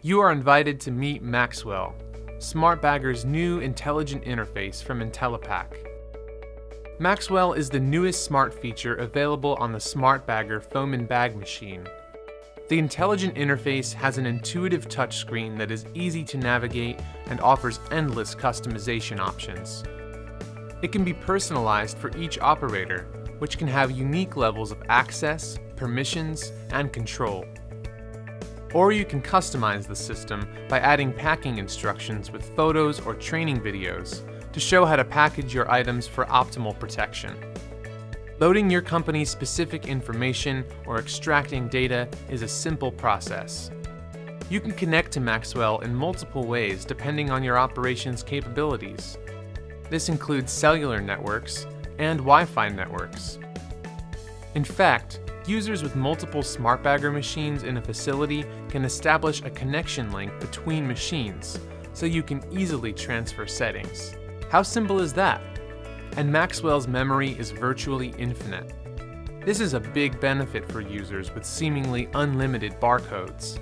You are invited to meet Maxwell, SmartBagger's new intelligent interface from IntelliPack. Maxwell is the newest smart feature available on the SmartBagger foam and bag machine. The intelligent interface has an intuitive touchscreen that is easy to navigate and offers endless customization options. It can be personalized for each operator, which can have unique levels of access, permissions, and control. Or you can customize the system by adding packing instructions with photos or training videos to show how to package your items for optimal protection. Loading your company's specific information or extracting data is a simple process. You can connect to Maxwell in multiple ways depending on your operation's capabilities. This includes cellular networks and Wi-Fi networks. In fact, users with multiple SmartBagger machines in a facility can establish a connection link between machines, so you can easily transfer settings. How simple is that? And Maxwell's memory is virtually infinite. This is a big benefit for users with seemingly unlimited barcodes.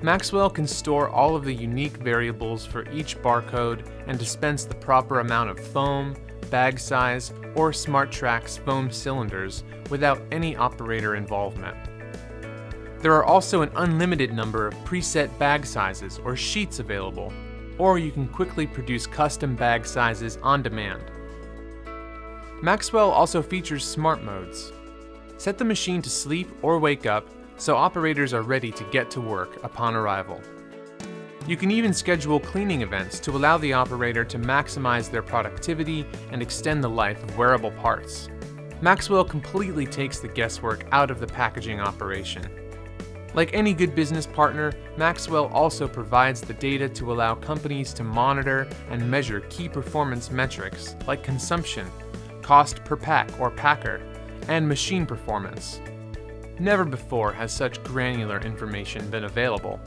Maxwell can store all of the unique variables for each barcode and dispense the proper amount of foam, bag size, or SmartTRAX foam cylinders without any operator involvement. There are also an unlimited number of preset bag sizes or sheets available, or you can quickly produce custom bag sizes on demand. Maxwell also features smart modes. Set the machine to sleep or wake up so operators are ready to get to work upon arrival. You can even schedule cleaning events to allow the operator to maximize their productivity and extend the life of wearable parts. Maxwell completely takes the guesswork out of the packaging operation. Like any good business partner, Maxwell also provides the data to allow companies to monitor and measure key performance metrics like consumption, cost per pack or packer, and machine performance. Never before has such granular information been available.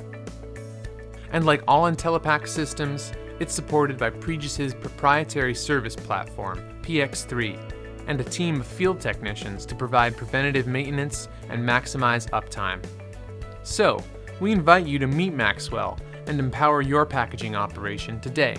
And like all IntelliPack systems, it's supported by Pregis's proprietary service platform, PX3, and a team of field technicians to provide preventative maintenance and maximize uptime. So, we invite you to meet Maxwell and empower your packaging operation today.